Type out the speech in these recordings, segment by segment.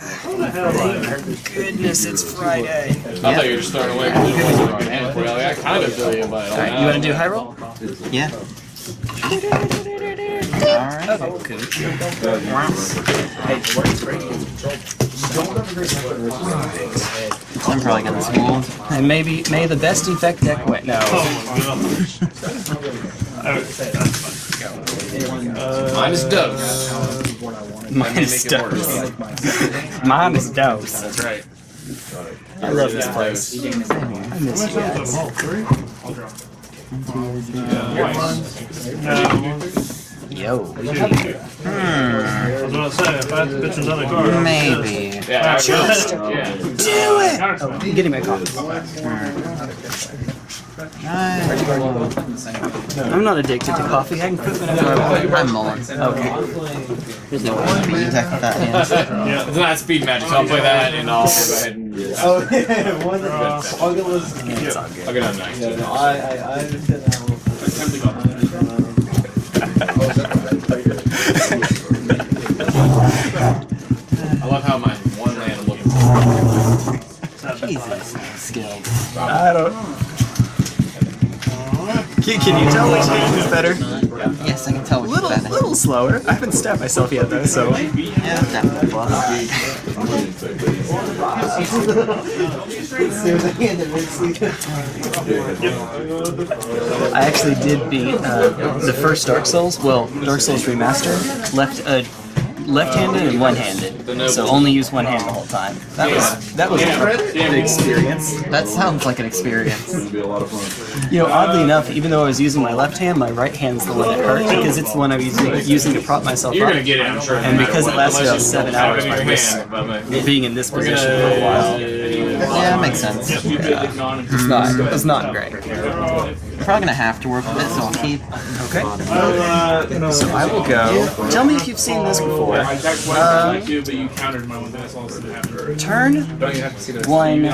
Thank goodness it's Friday. I thought you were just throwing away because it wasn't a good hand for you. I kind of feel you, but I don't know. You want to do high roll? Yeah. Alright. Okay. Cool. I'm probably gonna school. And maybe may the best effect deck win. No. Minus dose. Minus dose. Minus dose. That's right. I love this place. I miss you guys. Yo. I was gonna say, if I had to pitch another card, maybe. Just do it! Oh, I'm getting my coffee. I'm not addicted to coffee. I can cook whenever I want. I'm mulling. Okay. There's no way to be attacked with that hand. Yeah, it's not speed magic, so I'll play that and I'll go ahead and. Oh, yeah, one of the best. I'll get those. Yeah, it's all good. I'll get on next. Yeah, no, I understand that one. I love how my one land looks. Jesus. Skilled. I don't know. Can you tell which hand is better? Yes, I can tell which is better. A little slower. I haven't stabbed myself yet, though, so... Yeah, definitely. I actually did beat the first Dark Souls, well, Dark Souls Remastered, left-handed and one-handed, so only use one hand the whole time. That was an experience. That sounds like an experience. You know, oddly enough, even though I was using my left hand, my right hand's the one that hurt because it's the one I was using to prop myself up. And because it lasted about 7 hours, my wrist being in this position for a while. Yeah, that makes sense. Yeah. It's not great. I'm probably gonna have to work with it, so I'll keep. Okay. So I will go. Tell me if you've seen this before. Turn one.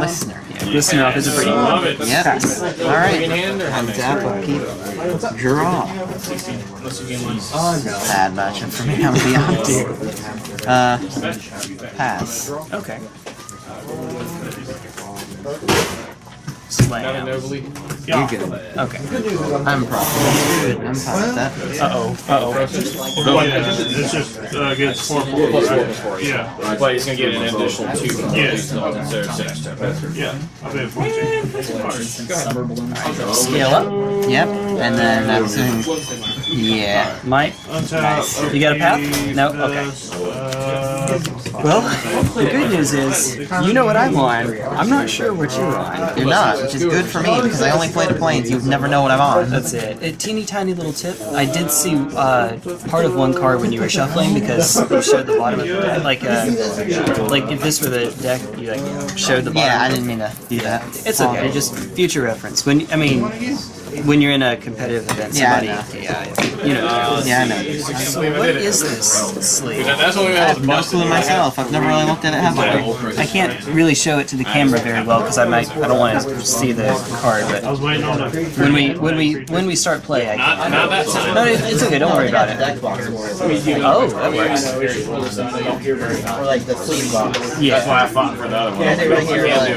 Listener. Listener up is a pretty one. Yes. All right. I'm down. Keep. Draw. Bad matchup for me. I'm gonna be up to. Pass. Okay. Slam. You're good. Okay. I'm probably. I'm fine with that. Uh oh. It's just gets 4 plus 4 plus 4. Yeah. But he's gonna get an additional 2. Yes. Yeah. I'll be at 14. Scale up. Yep. And then I'm assuming. Yeah. Might. Nice. You got a path? No. Okay. Well, the good news is, you know what I'm on. I'm not sure what you're on. You're not, which is good for me, because I only play the planes. You'd never know what I'm on. That's it. A teeny tiny little tip. I did see part of one card when you were shuffling, because you showed the bottom of the deck. Like if this were the deck, you like showed the bottom. Yeah, I didn't mean to do that. It's okay, just future reference. When you're in a competitive event, somebody, I know. So what is this sleeve? I have no clue myself. I've never really looked at it, have I? I can't really show it to the camera very well because I don't want to see the card. But when we start play, I can. No, it's okay. Don't worry about it. Oh, that works. Or like the sleeve box. Yeah. That's why I fought for that one.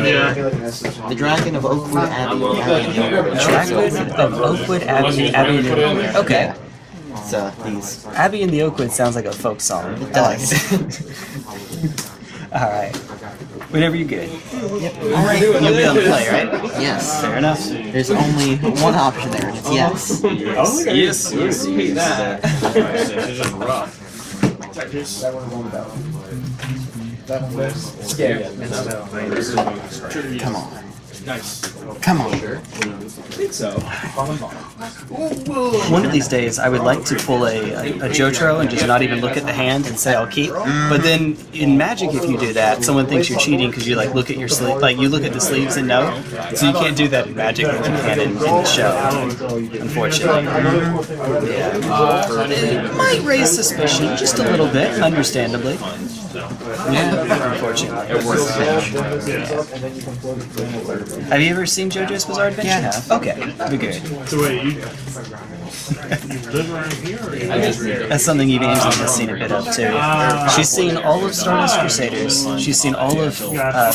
Yeah. The Dragon of Oakwood Abbey. Of Oakwood Abbey. Okay. So these Abbey and the Oakwood sounds like a folk song. It does. All right. Whenever you get it. Yep. All right. You'll be able to play, right? Yes. Fair enough. There's only one option there. And it's yes. Yes. That. Come on. Nice. Come on. I think so. One of these days, I would like to pull a JoJo and just not even look at the hand and say I'll keep. But then in Magic, if you do that, someone thinks you're cheating because you like look at your sleeve, like you look at the sleeves and no. So you can't do that in Magic and you can in the show, unfortunately. Yeah. It might raise suspicion just a little bit, understandably. Yeah. Unfortunately, it works. Have you ever seen JoJo's Bizarre Adventure? Yeah. Okay. That'd be good. So wait, you live around here? Or you That's something Evangeline has seen a bit of too. She's seen all of Stardust Crusaders. She's seen all of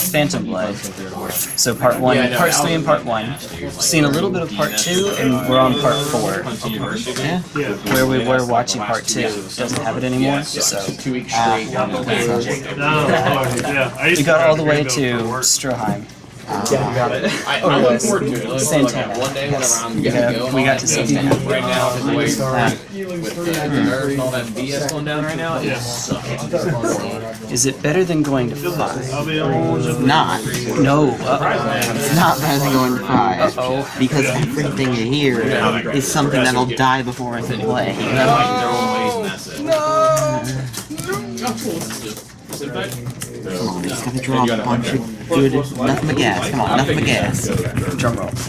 Phantom Blood. So part 1, part 3, and part 1. Seen a little bit of part 2, and we're on part 4. Yeah. Where we were watching part 2. Doesn't have it anymore. So we got all the way to Stroheim. Yeah, we got it. I look forward to it. Santana. One day when we got to Santana. Right now, the way with the nerve and all that BS going down right now, it sucks. Is it better than going to Fly? Not. No. It's not better than going to Fly. Because everything you hear is something that'll die before I can play. Come on, he's gonna drop a bunch of good. Nothing but gas. Come on, nothing but gas. Drum roll. That's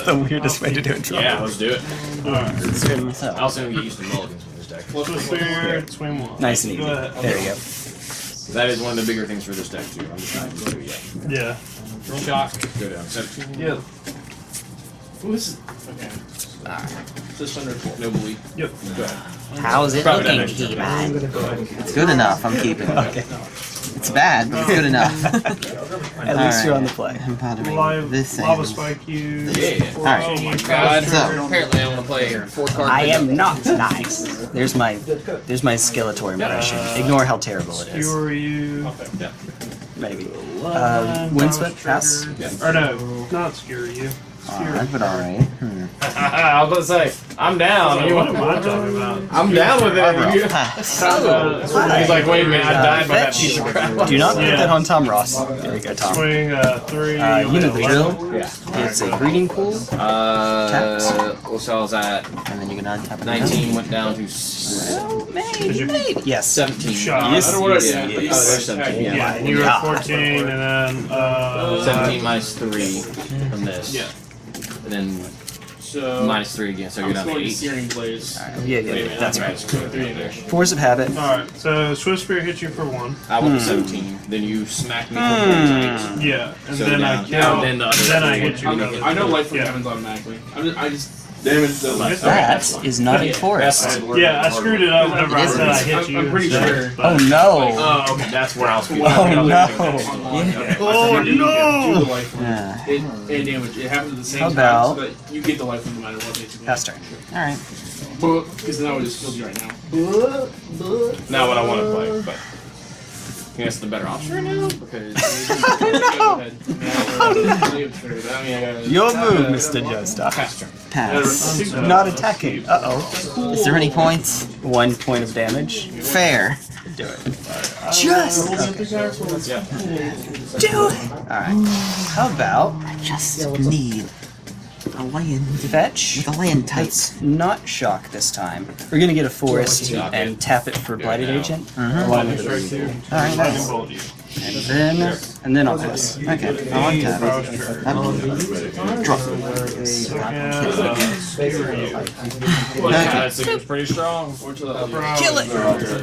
the weirdest way to do a drum roll. Yeah, let's do it. Alright. I also gonna get used to mulligans in this deck. Nice and easy. There you go. That is one of the bigger things for this deck, too. I'm just not going to do yet. Yeah. Shock. Go down. 17. Yeah. Who is it? Okay. Just under 12. No belief. Yep. Go ahead. How's it looking, Keeman? It's good enough, I'm keeping it. Okay. It's bad, but it's good enough. At least you're on the play. I'm pondering this thing. Lava spike you. Yeah. Alright. Oh my god. So, apparently I want to play here. I am not nice. There's my Skeletor impression. Ignore how terrible it is. Skewer you. Maybe. Windswept pass? Or no, not skewer you. Alright, but alright. I was about to say, I'm down. What am I talking about? I'm down with it. He's like, wait a minute, I died by that piece of crap. Do not put that on Tom Ross. There you go, Tom. Swing, 3. You know the drill. Yeah. It's a breeding pool. Ocel's at. And then you can untap it. 19 went down to. So maybe. Yes. 17. Yes. There's 17. Yeah. You were 14, and then 17 minus 3 from this. Yeah. And then minus 3 again, so you're down to 8. Right. Yeah, that's right. 4's of habit. Alright, so Swift Spear hits you for 1. I went to 17. Then you smack me for 1. Yeah, and so then down, I count. Then I hit you. I know life happens automatically. I just that is not a forest. Yeah, I screwed it up whenever I said I hit you. I'm pretty sure. Oh no! Oh, okay, that's where I was. Oh no! Oh no! It damage. It happens at the same time, but you get the life from no matter what. Basically. Pass turn. All right. Because then I would just kill you right now. Not what I want to play, but. I think that's the better option right now because your move, Mr. Joestar. Pass. Not attacking. Is there any points? 1 point of damage. Fair. Do it. Just do it. All right. How about I just need a land fetch? The land types. Not shock this time. We're gonna get a forest and tap it for blighted agent. Alright, nice. And then on this. Okay. I want to drop. It's pretty strong. Kill it.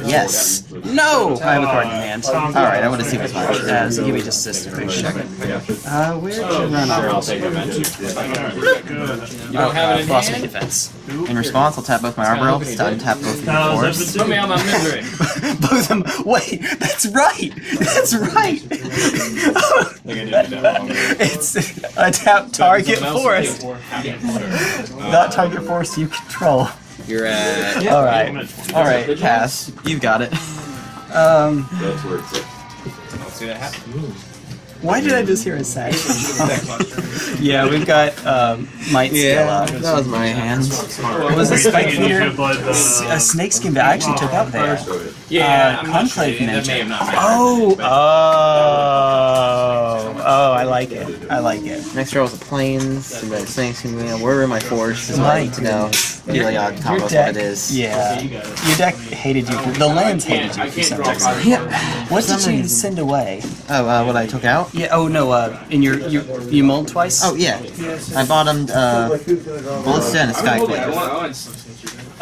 Yes. No. I have a card in hand. All right. I want to see what's mine. Give me just this for a second. Where should I run off? You don't have it. Lost my defense. In response, I'll tap both my armor elves. Untap both of your force. Put me on my misery. Both of them. Wait. That's right. That's right. It's a tap target forest. Not target forest you control. You're at. All right. Pass. You've got it. That's where it's at. I'll see that happen. Why did I just hear a sack? Yeah, we've got might scale up. That was my hand. What was a spike here? A snake skin that I actually took out there. Yeah, Conclave Ninja. Oh, I like it. I like it. Next row was the plains. The snake skin. Where are my force? Is what I need to know. Really odd combo. What it is? Yeah. Your deck hated you. The lands hated you for some reason. Yep. What did you send away? Oh, what I took out. Yeah. Oh no. In you mulled twice. Oh yeah. I bottomed Ballista and a Skyclave.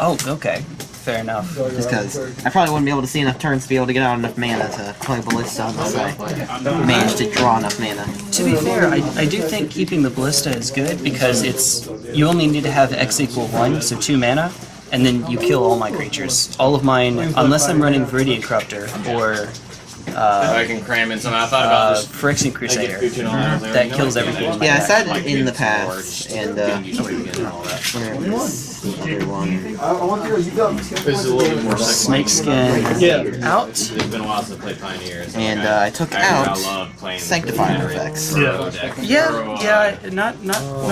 Oh okay. fair enough. Just because I probably wouldn't be able to see enough turns to be able to get out enough mana to play Ballista unless I managed to draw enough mana. To be fair, I do think keeping the Ballista is good because it's you only need to have X equal 1, so 2 mana, and then you kill all my creatures. All of mine, unless I'm running Viridian Corruptor or... I can cram in some. I thought about this Phyrexian Crusader that kills everything. Yeah, I said it in the past, and Snake Skin out, and I took out Sanctifying effects. Yeah, not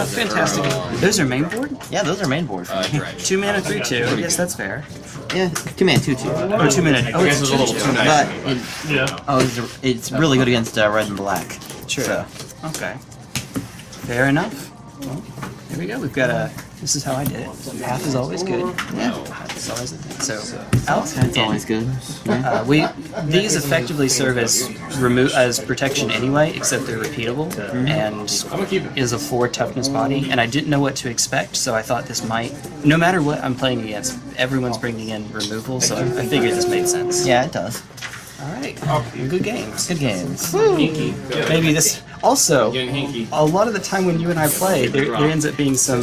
fantastic. Those are mainboard. Yeah, those are mainboard. 2 mana 3/2. Yes, that's fair. Yeah, 2 mana 2/2. Oh, 2 mana. Okay, so it's a little too nice. But yeah. Oh, it's really good against red and black. Sure. So. Okay. Fair enough. Well, here we go. We've got a. This is how I did it. Half is always good. Yeah. Half is always a thing. So out. That's always good. Yeah. These effectively serve as protection anyway, except they're repeatable and is a 4 toughness body. And I didn't know what to expect, so I thought this might. No matter what I'm playing against, everyone's bringing in removal, so I figured this made sense. Yeah, it does. All right. Good games. Good games. Maybe this. Also, a lot of the time when you and I play, there ends up being some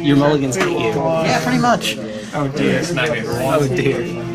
your mulligans hate you. Yeah, pretty much. Oh dear. Oh dear.